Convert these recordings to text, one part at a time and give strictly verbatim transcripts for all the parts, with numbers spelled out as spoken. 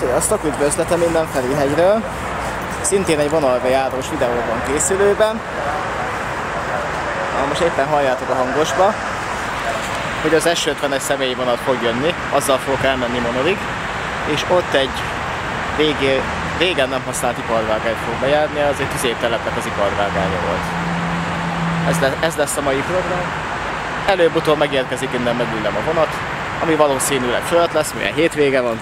Sziasztok, üdvözletem innen Ferihegyről. Szintén egy vonalbejárós videóban készülőben. Most éppen halljátok a hangosba, hogy az S ötvenes személyi vonat fog jönni, azzal fogok elmenni Monorig, és ott egy régi, régen nem használt iparvágány fog bejárni, az egy tüzéptelepnek az iparvágánya volt. Ez, le, ez lesz a mai program. Előbb-utóbb megérkezik innen megülnem a vonat, ami valószínűleg fölött lesz, milyen hétvége van.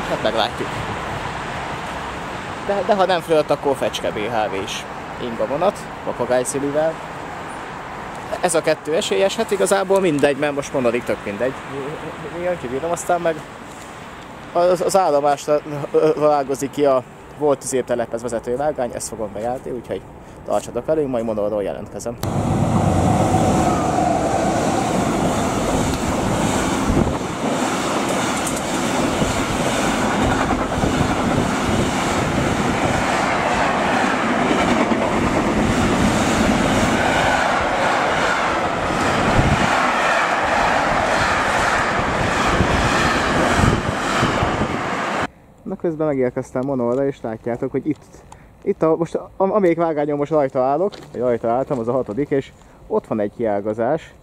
És hát meglátjuk. De, de ha nem fölött, akkor Fecske bé há vé is ing a vonat, papagájszülűvel. Ez a kettő esélyes, hát igazából mindegy, mert most Monorig tök mindegy. Milyen kivírom, aztán meg az, az állomásra vágozik ki a volt tüzértelephez vezető vágány, ezt fogom bejárni, úgyhogy tartsatok velünk, majd Monorról jelentkezem. Közben megérkeztem Monorra, és látjátok, hogy itt, itt a, most, amelyik vágányon most rajta állok, vagy rajta álltam, az a hatodik, és ott van egy kiágazás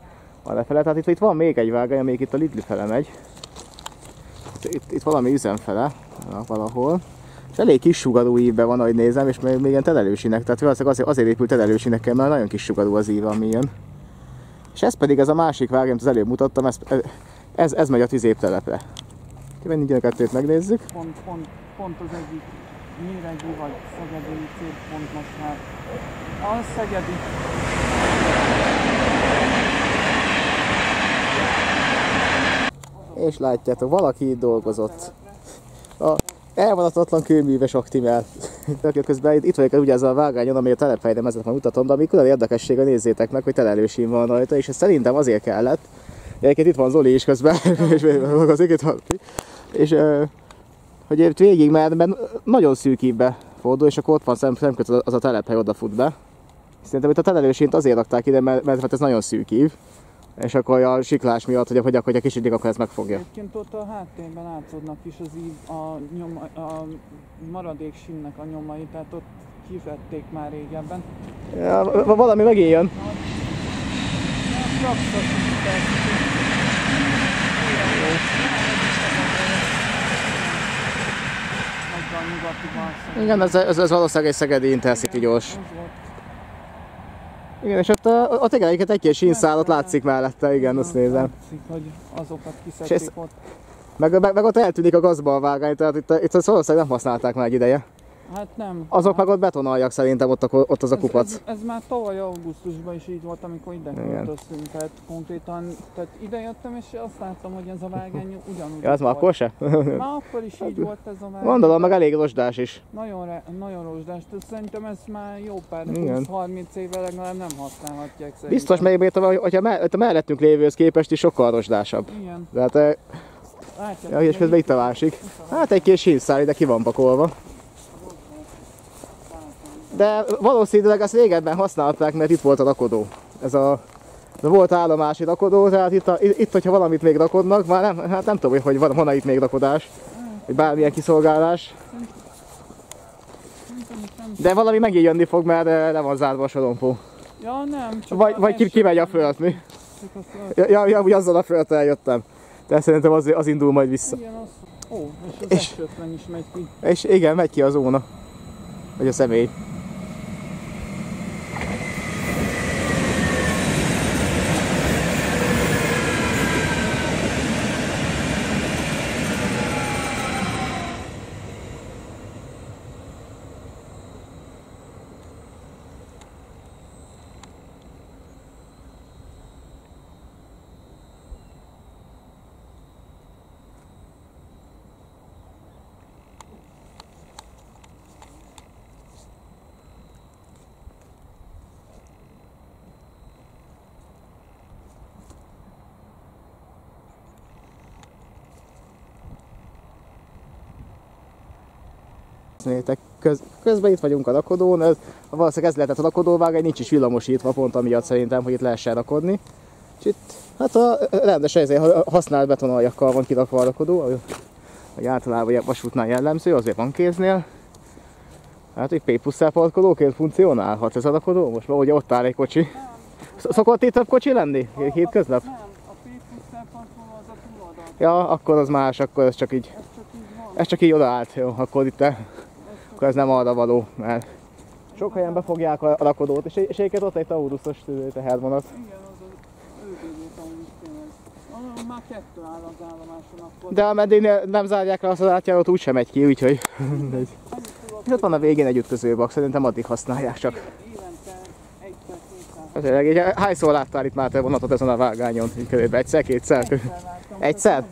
arrafele, tehát itt, itt van még egy vágány, amelyik itt a Lidl fele megy. Itt, itt valami üzemfele, valahol. És elég kis sugarú ívben van, ahogy nézem, és még, még ilyen telelősinek, tehát valószínűleg azért épült telelősinek, mert nagyon kis sugarú az ív, ami jön. És ez pedig ez a másik vágány, amit az előbb mutattam, ez, ez, ez megy a tüzéptelepre. Menjünk a kettőt, megnézzük. Pont, pont, pont az egyik nyíregi vagy szegedi célpont most már. A szegedi. És látjátok, valaki itt dolgozott. A elvonatatlan kőműves aktimel. Közben itt, itt vagyok ugye ez a vágányon, ami a telephelyre ezeket mutatom, de ami külön érdekessége, nézzétek meg, hogy telelősím van rajta, és ez szerintem azért kellett. Egyébként itt van Zoli is közben, és dolgozik, itt van. És hogy itt végig, mert nagyon szűk ívbe fordul, és akkor ott van szem, szemköz az a telephely, oda fut be. Szerintem itt a telelősint azért rakták ide, mert, mert ez nagyon szűk ív. És akkor a siklás miatt, hogy ahogy a kis akkor ezt megfogja. Egyébként ott a háttérben látszódnak is az ív, a, nyoma, a maradék simnek a nyomai, tehát ott kivették már régebben. Ja, valami megint jön. Igen, ez, ez, ez valószínűleg egy szegedi Intercity gyors. Igen, és ott a, a tégelyeket egy kis sínszálat látszik mellette, igen, azt nézem. Látszik, hogy azokat kiszedték ott. Meg, meg, meg ott eltűnik a gazba a vágány, tehát itt, itt azt valószínűleg nem használták már egy ideje. Hát nem. Azok hát meg ott betonaljak szerintem, ott, a, ott az a kupac. Ez, ez, ez már tavaly augusztusban is így volt, amikor ide költöztünk, tehát konkrétan tehát ide jöttem, és azt láttam, hogy ez a vágány ugyanúgy ja, ez már akkor se? Már akkor is így volt ez a vágány. Gondolom, meg elég rozsdás is. Nagyon, re, nagyon rozsdás, tehát szerintem ezt már jó pár húsz-harminc éve legalább nem használhatják szerintem. Biztos, mert hogyha me, a mellettünk lévőhöz képest is sokkal rozsdásabb. Igen. Tehát, ja, és közben itt a másik. Hát egy kis hívszál ide ki van pakolva. De valószínűleg ezt régebben használták, mert itt volt a rakodó. Ez a, ez volt állomási rakodó, tehát itt, a, itt, hogyha valamit még rakodnak, már nem, hát nem tudom, hogy van, van itt még rakodás, vagy bármilyen kiszolgálás. De valami megint jönni fog, mert le van zárva a sorompó. Ja, nem, csak vagy vagy ki, kimegy a föld, mi? Ja, ja, ja, úgy azzal a földre jöttem. De szerintem az, az indul majd vissza. Igen, az... Ó, és az S ötven is megy ki. És igen, megy ki a zóna. Vagy a személy. Köz, közben itt vagyunk a rakodón, ez, valószínűleg ez lehetett a rakodóvágány, nincs is villamosítva pont amiatt szerintem, hogy itt lehessen rakodni. És itt, hát a rendes ezért használt betonaljakkal van kirakva a rakodó, hogy általában vasútnál jellemző, azért van kéznél. Hát, hogy P-plusz-szel parkolóként funkcionálhat ez alakodó? Most valahogy ott áll egy kocsi. Szokott itt több kocsi lenni? Hétköznap? Nem, a P-plusz-szel parkoló az a túloldalt. Ja, akkor az más, akkor ez csak így... Ez csak így odaállt, jó, akkor itt akkor ez nem arra való, mert sok helyen befogják a rakodót, és egyébként ott egy Taurusos tehervonat. Igen, az az ővédő Taurus tényleg. Már kettő áll az állomáson akkor. De ameddig nem zárják le azt az átjárót, úgysem megy ki, úgyhogy mindegy. És ott van a végén egy ütközőbak, szerintem addig használják csak. Évente hányszor láttál itt már te vonatot ezen a vágányon? Körülbelül egyszer, kétszer? Egyszer?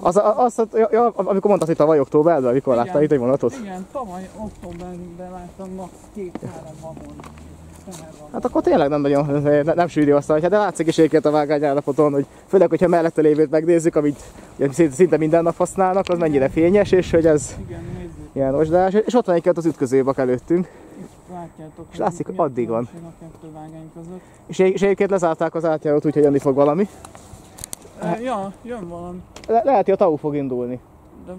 Az, az, az, ja, ja, amikor mondtad, hogy tavaly októberben, mikor igen, láttál itt egy vonatot? Igen, tavaly októberben láttam két-három vagon. Hát akkor tényleg nem nagyon, ne, nem sűrű azt, hogy hát, de látszik is egyébként a vágányállapoton, hogy főleg, hogyha mellette lévőt megnézzük, amit szinte minden nap használnak, az igen, mennyire fényes, és hogy ez igen, ilyen rozsdás. És ott van egyébként az ütközőbak előttünk. Látjátok, és látszik, hogy addig van. És egyébként lezárták az átjárót, úgyhogy jönni fog valami. E, ja, jön valami. Le lehet, hogy a tau fog indulni. De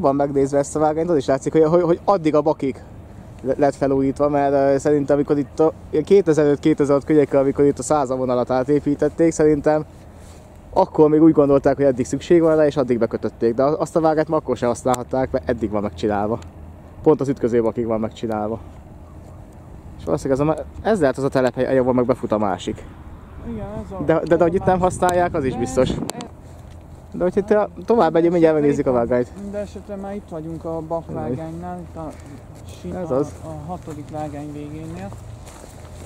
jobban megnézve ezt a vágányt, az is látszik, hogy, hogy, hogy addig a bakig lett felújítva, mert uh, szerintem amikor itt a kétezer-öt kétezer-hat könyekkel, amikor itt a százas vonalat átépítették, szerintem akkor még úgy gondolták, hogy eddig szükség van rá, és addig bekötötték, de azt a vágányt már akkor sem használhatták, mert eddig van megcsinálva. Pont az ütköző bakig van megcsinálva. És valószínűleg ez, a, ez lehet az a telephely, ahol meg befut a másik. Igen, ez a de, de, de hogy itt nem használják, az is biztos. De hogyha te tovább megyünk, mindjárt megnézzük a vágányt. De esetre már itt vagyunk a Bach vágánynál, itt a, sima, ez az. A hatodik vágány végénél.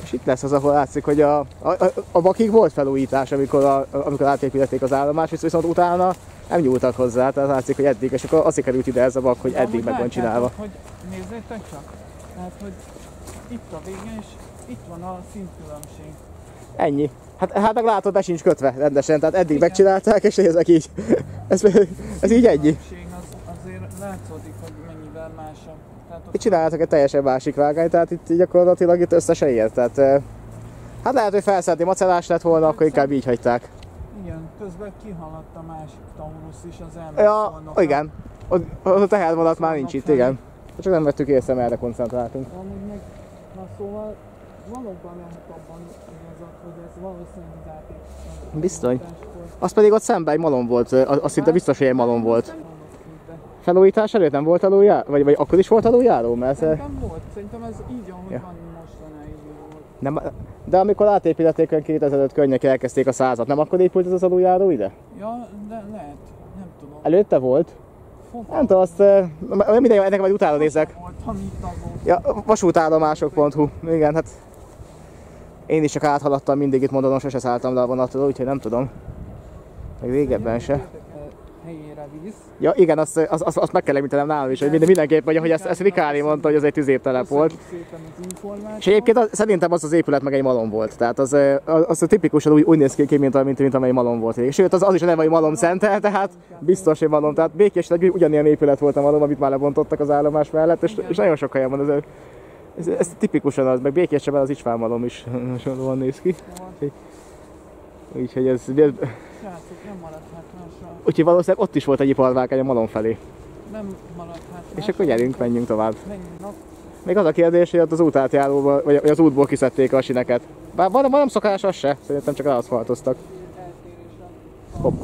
És itt lesz az, ahol látszik, hogy a, a, a Bachig volt felújítás, amikor, a, amikor átépítették az állomást, viszont, viszont utána nem nyúltak hozzá, tehát látszik, hogy eddig, és akkor azért került ide ez a Bach, hogy de eddig meg van csinálva. Hogy nézzétek csak, tehát hogy itt a vége, és itt van a szintkülönbség. Ennyi. Hát, hát meg látod, be sincs kötve rendesen, tehát eddig igen, megcsinálták, és nézzek így. ez, ez így ennyi. Az, azért látszódik, hogy mennyivel másabb. Itt csináltak egy teljesen másik vágányt, tehát itt gyakorlatilag itt összesen ilyen. Tehát, hát lehet, hogy felszedni macerás lett volna, hát, akkor inkább így hagyták. Igen, közben kihaladt a másik Taurus is az elmúlt ja, igen, a tehervonat már nincs itt, igen. Csak nem vettük észre, merre koncentráltunk. Na szóval valóban lehet abban igazat, hogy ez valószínűleg az átépítés. Bizony. Az pedig ott szemben egy malom volt, az, az szinte biztos, hogy egy malom volt. Felújítás előtt nem volt aluljáró? Vagy, vagy akkor is volt aluljáró? Mert szerintem volt, szerintem ez így, ahogy ja, van mostanáig volt. Nem, de amikor átépítették ön kétezer-öt környék elkezdték a százat, nem akkor épült ez az aluljáró ide? Ja, de lehet, nem tudom. Előtte volt? Fogad. Nem tudom, azt mindegy, ennek majd utána nézek. Ja, vasútállomások pont hu, igen, hát én is csak áthaladtam mindig itt Monoron, sose szálltam le a vonatról, úgyhogy nem tudom. Meg régebben se. Ja igen, azt, azt, azt, azt meg kell említenem nálam is, hogy mindenképp vagy, hogy ezt, ezt Rikári mondta, hogy az egy tüzéptelep volt. És egyébként az, szerintem az az épület meg egy malom volt, tehát az, az, az tipikusan úgy, úgy néz ki, mint, mint, mint amely malom volt. Sőt, az, az is a neve, hogy malom center, tehát biztos, hogy malom. Tehát Békés ugyanilyen épület volt a malom, amit már lebontottak az állomás mellett, és, és nagyon sok helyen van ez, ez, ez tipikusan az, meg Békésben az István malom is hasonlóan néz ki. Úgyhogy ez... Srácok, nem maradt hát másra. Úgyhogy valószínűleg ott is volt egy iparvágány a malom felé. Nem maradt hát másra. És akkor gyerünk, menjünk tovább. Menjünk. Még az a kérdés, hogy ott az útátjáróba, vagy az útból kiszedték a sineket. Bár van, van nem szokás az se, szerintem csak ráaszfaltoztak. Hopp.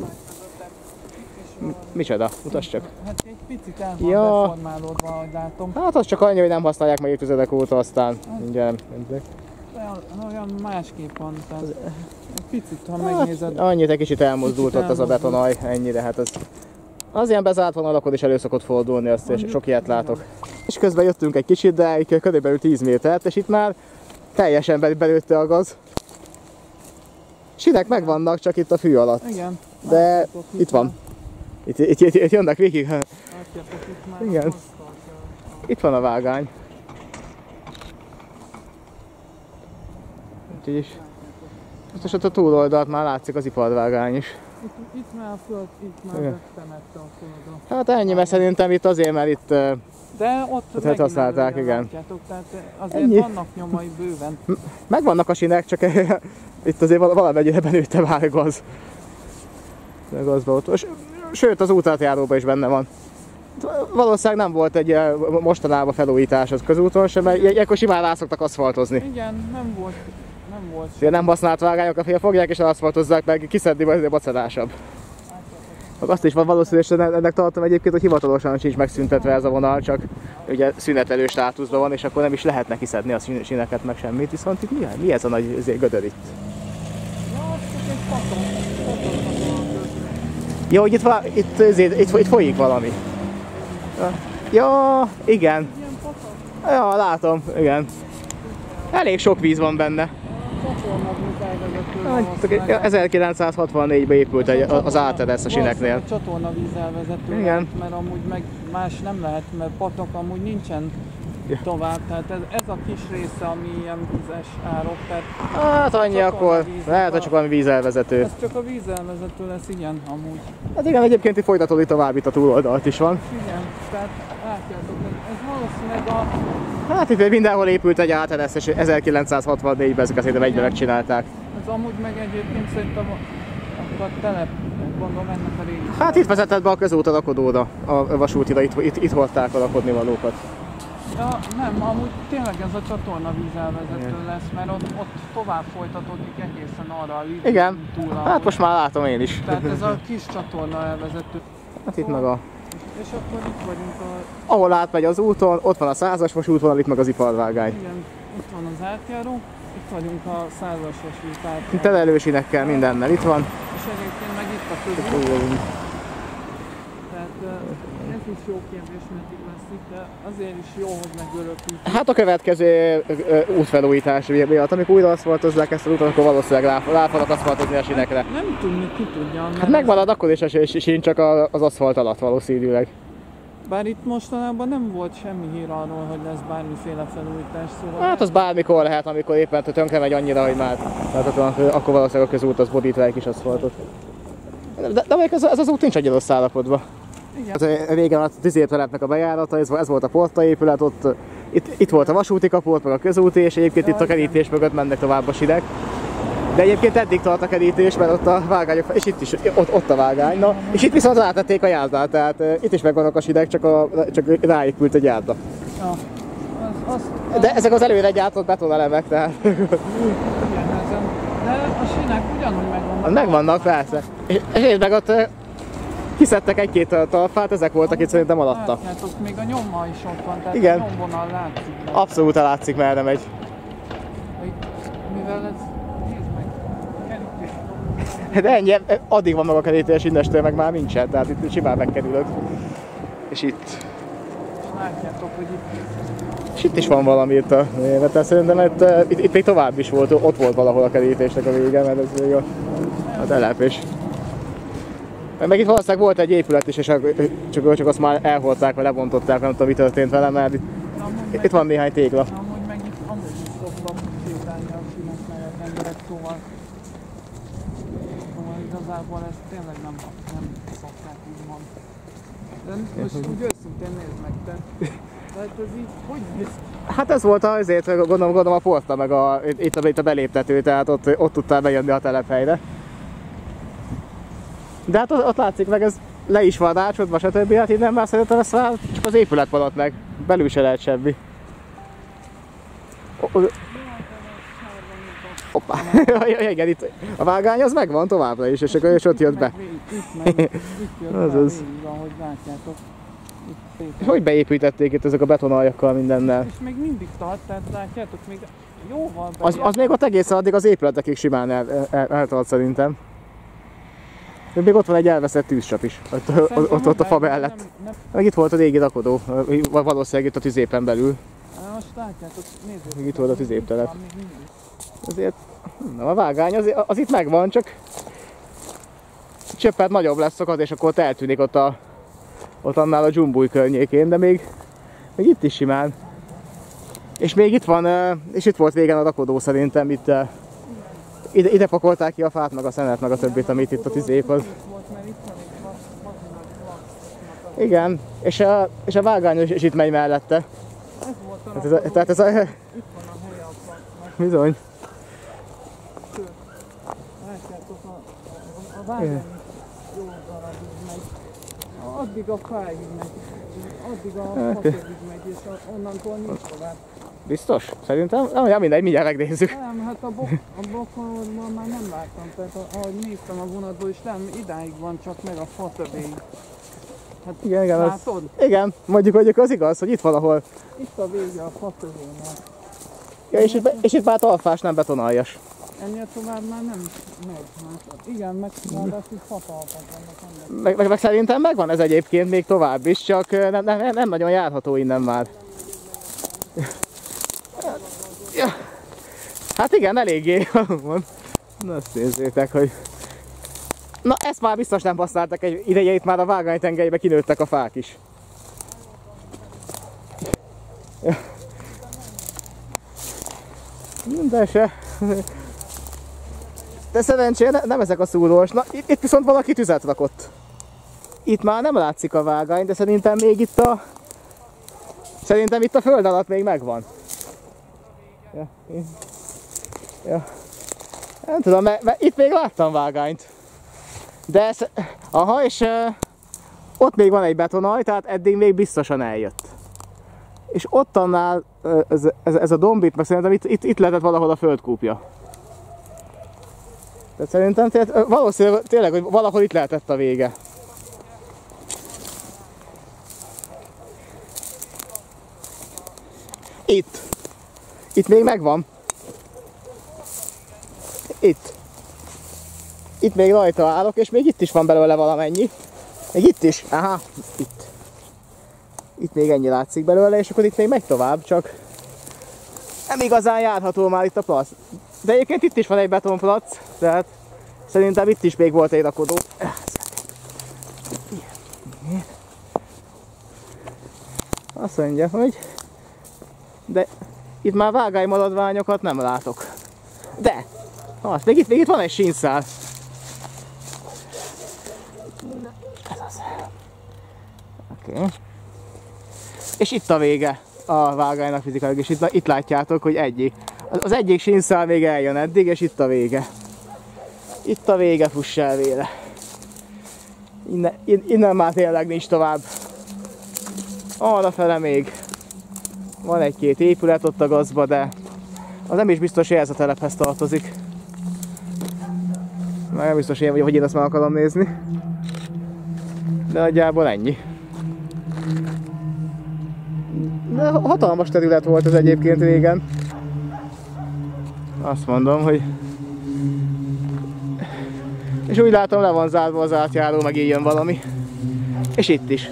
Micsoda? Mutasd csak. Hát egy picit el van ja. Beformálódva, ahogy látom. Hát az csak annyi, hogy nem használják meg évtizedek óta, aztán hát. Mindjárt mindig. Olyan, olyan másképp van, tehát egy picit, ha hát, megnézed. Annyit, egy kicsit elmozdult kicsit ott elmozdult. Az a betonaj, ennyire. Hát az, az ilyen bezárt vonalakon is elő szokott fordulni, azt és sok ilyet látok. Jön. És közben jöttünk egy kicsit, de egy körülbelül tíz métert, és itt már teljesen belőtte a gaz. Sinek megvannak, csak itt a fű alatt. Igen. De itt van. Itt, itt, itt, itt jönnek végig. Igen. Itt van a vágány. Úgyhogy is. Most ott a túloldalt már látszik az iparvágány is. Itt, itt már a föld, itt már megtemette a földön. Hát ennyi, mert szerintem itt azért, mert itt, de ott, ott hát használták, igen. Tehát azért ennyi. Vannak nyomai bőven. Megvannak a sinek, csak itt azért valamennyire benőtte már gaz. De gazba ott. Sőt, az útátjáróban is benne van. Valószínűleg nem volt egy mostanában felújítás az közúton sem, mert ilyenkor simán rá szoktak aszfaltozni. Igen, nem volt. Nem volt. Ilyen nem használt vágányok, a fél fogják és aszfaltozzák meg, kiszedni vagy macerásabb. Azt is van valószínűleg, ennek tartom egyébként, hogy hivatalosan sincs megszüntetve ez a vonal, csak ugye szünetelő státuszban van, és akkor nem is lehetne kiszedni a sineket meg semmit, viszont itt mi, mi ez a nagy gödör itt? Ja, hogy itt, itt, itt, itt folyik valami. Ja, igen. Ja, látom, igen. Elég sok víz van benne. ezerkilencszázhatvannégyben épült egy, az áteresz a sineknél. Csatornavíz elvezető, mert, mert amúgy meg más nem lehet, mert patak amúgy nincsen ja. Tovább. Tehát ez, ez a kis része, ami ilyen vizes árok. Hát annyi akkor, lehet, hogy csak van vízelvezető. Ez csak a vízelvezető lesz, igen, amúgy. Hát igen, egyébként itt folytatódik tovább, itt a túloldalt is van. Igen, tehát látjátok, ez valószínűleg a... Hát itt mindenhol épült egy áteresz, és ezerkilencszázhatvannégyben ezeket szerintem egyben megcsinálták. Ez amúgy meg egyébként szerintem a, a telep, gondolom ennek a régi. Hát itt vezetett be a közút a lakodóra, a vasútira, itt, itt, itt hordták a lakodni valókat. Ja, nem, amúgy tényleg ez a csatornavíz elvezető lesz, mert ott, ott tovább folytatódik egészen arra a lítőn. Igen, túl, hát most már látom én is. Tehát ez a kis csatorna elvezető. Hát itt meg a... És akkor itt vagyunk a... Ahol átmegy az úton, ott van a százas vasútvonal, itt meg az iparvágány. Igen, itt van az átjáró, itt vagyunk a százas vasút átjáró. Itt telelősinekkel, mindennel, itt van. És egyébként meg itt a közül. Tehát ez is jó kérdés, meddig lesz itt, de azért is jó, hogy megörökítjük. Hát a következő útfelújítás miatt, amikor újra aszfaltozzák ezt az úton, akkor valószínűleg rá, rá fognak aszfaltozni a sinekre. Hát nem tudni, ki tudja. Hát megmarad akkor is a sín, csak az aszfalt alatt valószínűleg. Bár itt mostanában nem volt semmi hír arról, hogy lesz bármiféle felújítás, szóval... Hát az bármikor lehet, amikor éppen tönkre megy annyira, hogy már láthatóan, akkor valószínűleg a közút az bodít rá egy kis aszfaltot. De, de még ez, ez az út nincs annyira szállapodva. Igen. Régen a tüzértelepnek a bejárata, ez, ez volt a portaépület, ott, itt, itt volt a vasúti kapu, ott meg a közúti, és egyébként ja, itt a kerítés mögött mennek tovább a sinek. De egyébként eddig tart a kerítés, mert ott a vágányok, és itt is, ott, ott a vágány, na, és itt viszont rátették a járdát, tehát itt is megvannak a sinek, csak, a, csak ráépült egy járda. Ja. Az, az, az... De ezek az előre gyártott betonelemek, tehát... Igen, ezen. De a sinek ugyanúgy megvannak. Megvannak, persze. És, és meg ott... Kiszedtek egy-két talpát, ezek voltak itt szerintem alatta. Látjátok, még a nyomma is ott van, tehát igen. A nyomvonal látszik. Mert... Abszolút látszik, merre megy. Mivel ez... Nézd meg, kerítés. De ennyi, addig van meg a kerítés, innestől meg már nincsen, tehát itt simán megkerülök. És itt... Látjátok, hogy itt... És itt is van valami itt a névete, szerintem itt, itt, itt még tovább is volt, ott volt valahol a kerítésnek a vége, mert ez még a, a telepés. Meg itt valószínűleg volt egy épület is, és csak, csak azt már elhordták, vagy lebontották, nem tudom, mi történt vele, mert itt, itt van néhány tégla. Amúgy meg itt amúgy is szoktam sétálni a sinek mellett emberek, szóval igazából ezt tényleg nem, nem szokták, úgymond. De most úgy őszintén nézd meg, te. Tehát ez így hogy néz ki? Hát ez volt azért, gondolom, gondolom a porta, meg a, itt, a, itt a beléptető, tehát ott, ott tudtál bejönni a telephelyre. De hát ott látszik meg, ez le is van rácsodva, stb. Hát innen már szerintem ezt már csak az épület van ott meg, belül se lehet semmi. Hoppá! Jaj, igen, itt a vágány az megvan továbbra is, és akkor is ott jött be. Azaz. És hogy beépítették itt ezek a betonaljakkal mindennel? És még mindig tart, tehát látjátok, még jóval az, az még ott egészen addig az épületekig simán el, el, eltart szerintem. Még ott van egy elveszett tűzcsap is, ott, ott, ott, ott a fa mellett. Nem, nem. Meg itt volt az égi rakodó, valószínűleg itt a tüzépen belül. Most látjátok, nézzétek. Még itt volt a tüzéptelep. Azért, nem a vágány, az, az itt megvan, csak csöppet nagyobb lesz szakad, és akkor ott eltűnik ott, a, ott annál a dzsumbúj környékén, de még, még itt is simán. És még itt van, és itt volt régen a rakodó szerintem, itt ide, ide pakolták ki a fát, meg a szenet, meg a többit, amit itt a tüzép az. Igen, és a, és a vágány is itt megy mellette. Hát ez a, tehát ez a... Itt van a hólyakban. Bizony. Sőt, látjátok, a, a, a vágány jó darabig megy. Addig a fáig megy. Addig a faszéig megy, és onnantól nincs tovább. Biztos? Szerintem? Nem, ja, mindegy, mindjárt megnézzük. Nem, hát a bokonodban már nem láttam. Tehát ahogy néztem a vonatból is, nem idáig van csak meg a fatövéig. Hát igen, igen, az, igen, mondjuk, mondjuk az igaz, hogy itt valahol. Itt a vége a fatövének. Ja, és, be, és itt már talfás, nem betonaljas. Ennél tovább már nem megy. Már. Igen, meg ráadásul fatalpak vannak. Meg, meg, meg szerintem megvan ez egyébként még tovább is, csak nem, nem, nem nagyon járható innen már. Ja. Hát igen, eléggé. Na azt nézzétek, hogy... Na ezt már biztos nem használtak egy ideje, itt már a vágánytengelybe kinőttek a fák is. Ja. De se. De szerencsére nem ezek a szúrós. Na itt, itt viszont valaki tüzet rakott. Itt már nem látszik a vágány, de szerintem még itt a... Szerintem itt a föld alatt még megvan. Ja. Ja. Nem tudom, mert itt még láttam vágányt. De ez, aha, és uh, ott még van egy betonalj, tehát eddig még biztosan eljött. És ott annál uh, ez, ez, ez a domb itt, meg szerintem itt, itt, itt lehetett valahol a földkúpja. Tehát szerintem tehát, valószínűleg tényleg, hogy valahol itt lehetett a vége. Itt. Itt még megvan. Itt. Itt még rajta állok, és még itt is van belőle valamennyi. Még itt is, aha, itt. Itt még ennyi látszik belőle, és akkor itt még megy tovább, csak nem igazán járható már itt a plac. De egyébként itt is van egy betonplac, tehát szerintem itt is még volt egy rakodó. Azt mondja, hogy... De itt már vágánymaradványokat nem látok. De! Azt, még itt, még itt van egy sínszál. Ez az. Okay. És itt a vége a vágánynak fizikailag, és itt, itt látjátok, hogy egyik. Az egyik sínszál még eljön eddig, és itt a vége. Itt a vége, fuss el véle. Innen, innen már tényleg nincs tovább. Arrafele még van egy-két épület ott a gazba, de az nem is biztos, hogy ez a telephez tartozik. Már nem biztos, hogy én ezt már akarom nézni. De nagyjából ennyi. De hatalmas terület volt ez egyébként régen. Azt mondom, hogy... És úgy látom, le van zárva az átjáró, meg így jön valami. És itt is.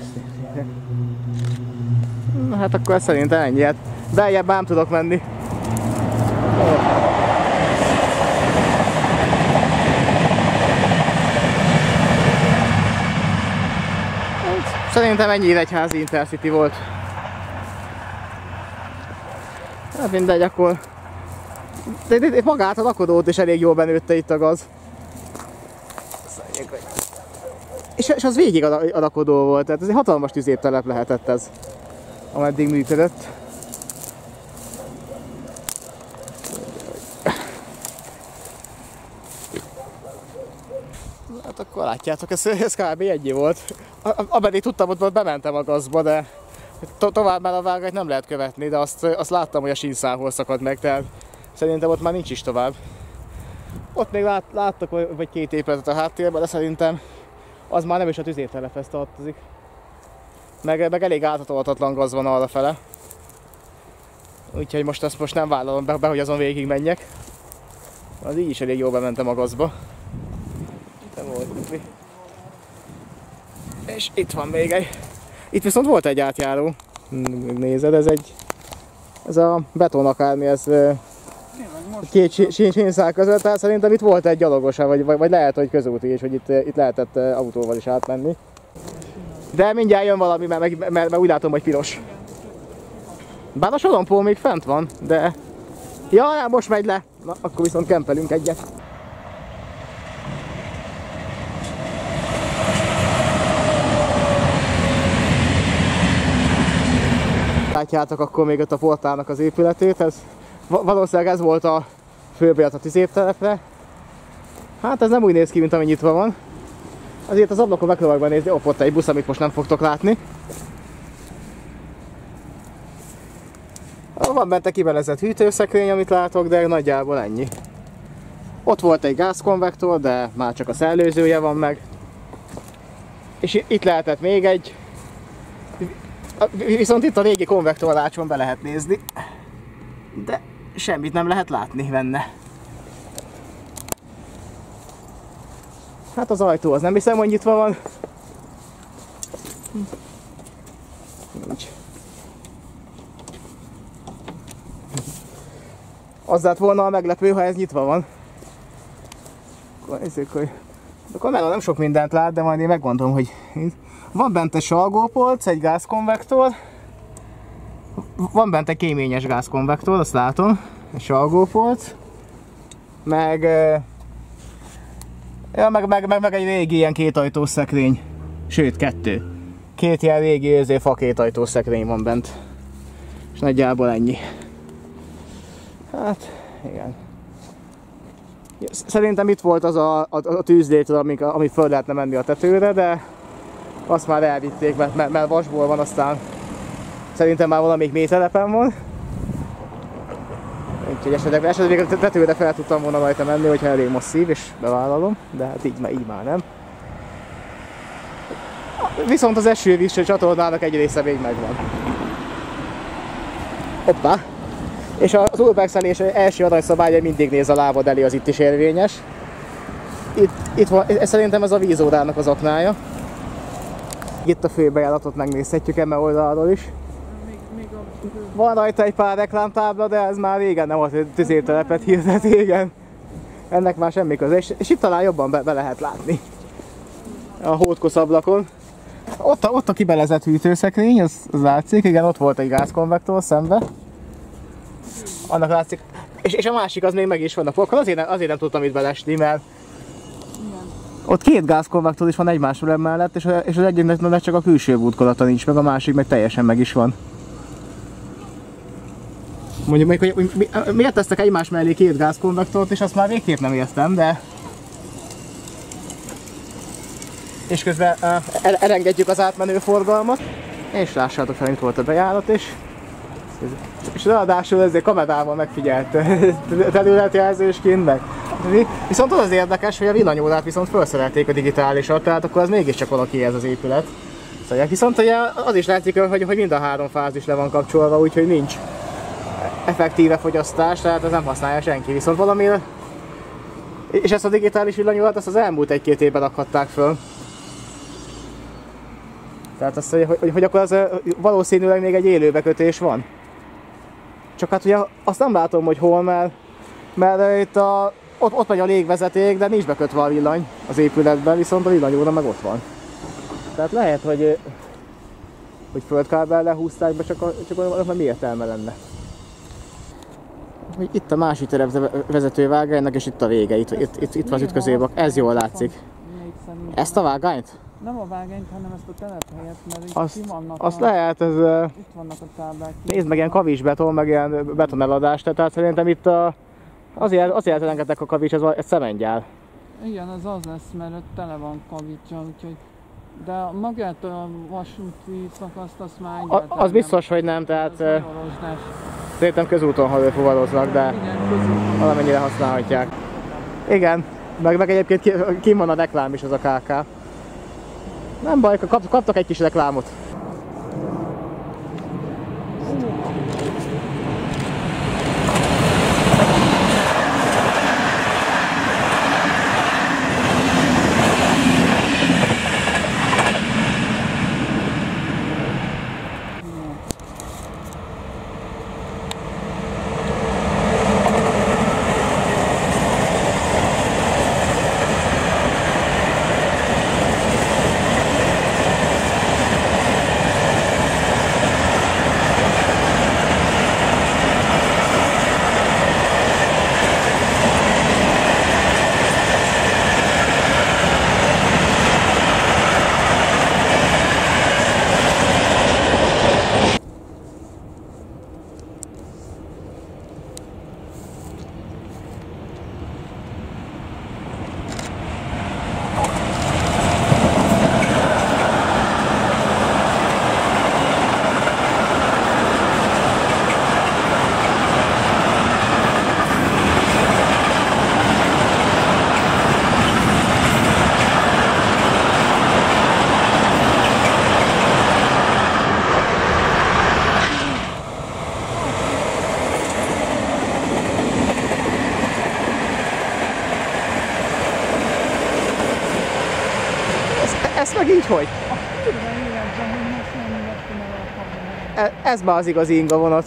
Na hát akkor szerintem ennyi. Beljebb ám tudok menni. Szerintem ennyi Nyíregyházi Intercity volt. Hát mindegy, akkor... De itt magát a rakodót is elég jól benőtte itt a gaz. És, és az végig a, a rakodó volt, tehát ez egy hatalmas tüzéptelep lehetett ez, ameddig működött. Hát akkor látjátok, ez, ez kb. Ennyi volt. Ameddig tudtam, ott bementem a gazba, de to tovább már a vágányt nem lehet követni, de azt, azt láttam, hogy a sínszálhol szakad meg, tehát szerintem ott már nincs is tovább. Ott még lát, láttak vagy két épületet a háttérben, de szerintem az már nem is a tüzértelephez tartozik. Meg, meg elég áthatolhatatlan gaz van arra fele. Úgyhogy most ezt most nem vállalom be, hogy azon végig menjek. Az így is elég jól bementem a gazba. De volt, mi? És itt van még egy. Itt viszont volt egy átjáró. Nézed, ez egy... Ez a beton akármi, ez... Két sínszál között, tehát szerintem itt volt egy gyalogosa, vagy, vagy lehet, hogy közúti is, hogy itt, itt lehetett autóval is átmenni. De mindjárt jön valami, mert, mert, mert, mert úgy látom, hogy piros. Bár a sorompó még fent van, de... Ja, most megy le! Na, akkor viszont kempelünk egyet. Látjátok akkor még ott a portálnak az épületét, ez... Valószínűleg ez volt a főbélet a tüzértelepre. Hát ez nem úgy néz ki, mint ami nyitva van. Azért az ablakon megpróbálok nézni, op, ott egy busz, amit most nem fogtok látni. Van bent egy kibelezett hűtőszekrény, amit látok, de nagyjából ennyi. Ott volt egy gázkonvektor, de már csak a szellőzője van meg. És itt lehetett még egy. Viszont itt a régi konvektorlácson be lehet nézni. De semmit nem lehet látni benne. Hát az ajtó az nem hiszem, hogy nyitva van. Nincs. Az lett volna a meglepő, ha ez nyitva van. Akkor nézzük, hogy... A kamera nem sok mindent lát, de majd én megmondom, hogy... Van bent egy salgópolc, egy gázkonvektor. Van bent egy kéményes gázkonvektor, azt látom. Egy salgópolc. Meg... Ja, meg, meg, meg, meg egy régi ilyen kétajtós szekrény. Sőt, kettő. Két ilyen régi őzé fa kétajtós szekrény van bent. És nagyjából ennyi. Hát, igen. Szerintem itt volt az a, a, a tűzlétől, ami, ami föl lehetne menni a tetőre, de azt már elvitték, mert, mert, mert vasból van, aztán szerintem már valamelyik mély telepen van. Úgyhogy esetleg, esetleg a tetőre fel tudtam volna rajta menni, hogyha elég masszív, és bevállalom, de hát így, így már nem. Viszont az esővízső csatornának egy része még megvan. Hoppá! És az urbexelés első aranyszabálya mindig néz a lábad elé, az itt is érvényes. Itt, itt van, ez szerintem ez a vízórának az aknája. Itt a főbejáratot megnézhetjük eme oldalról is. Még, még a... Van rajta egy pár reklámtábla, de ez már régen nem volt tüzértelepet hirdet, igen. Ennek már semmi köze, és, és itt talán jobban be, be lehet látni. A hódkosz ablakon. Ott a, ott a kibelezett hűtőszekrény, az, az látszik, igen, ott volt egy gázkonvektor szembe. Annak látszik. És, és a másik az még meg is van a fokkal, azért, azért nem tudtam itt belesni, mert igen. Ott két gázkonvektor is van egymásról mellett, és, és az egyiknek csak a külső bútkolata nincs meg, a másik meg teljesen meg is van. Mondjuk, mondjuk hogy mi, miért tesztek egymás mellé két gázkonvektort, és azt már végképp nem értem, de... És közben el, elengedjük az átmenő forgalmat, és lássátok fel, itt volt a bejárat, és... És ráadásul ezért kamerával megfigyelt területjelzősként meg. Viszont az az érdekes, hogy a villanyórát viszont felszerelték a digitálisat, tehát akkor az mégiscsak valaki ez az épület. Szóval viszont ugye az is látszik, hogy, hogy mind a három fázis le van kapcsolva, úgyhogy nincs effektíve fogyasztás, tehát ez nem használja senki. Viszont valamire... És ezt a digitális villanyórát ezt az elmúlt egy-két évben rakhatták föl. Tehát azt, hogy, hogy akkor az valószínűleg még egy élőbekötés van. Csak hát ugye azt nem látom, hogy hol, mert, mert itt a, ott, ott megy a légvezeték, de nincs bekötve a villany az épületben, viszont a villanyóra meg ott van. Tehát lehet, hogy, hogy földkábellel húzták be, csak, a, csak annak már mi értelme lenne. Itt a másik terepvezető vágánynak, és itt a vége, itt, itt, itt, itt van az ütközőblokk, ez jól látszik. Ezt a vágányt? Nem a vágányt, hanem ezt a telephelyet, mert itt azt, vannak azt a, lehet, ez... Itt vannak a táblák. Nézd meg, ilyen kavicsbeton, meg ilyen betoneladás, tehát szerintem itt a... Azért, azért elengedtek a kavics, ez egy szemengyár. Igen, az az lesz, mert tele van kavics, úgyhogy De magát a vasúti szakaszt azt már egyáltalán a, az biztos, hogy nem, tehát euh, szerintem közúton hazafuvaroznak, de igen, valamennyire használhatják. Igen, meg, meg egyébként kim van a reklám is, az a ká ká. Nem baj, kap, kaptak egy kis reklámot. Így hogy? Ez már az igazi inga vonat.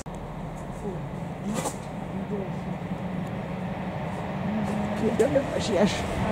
Siess!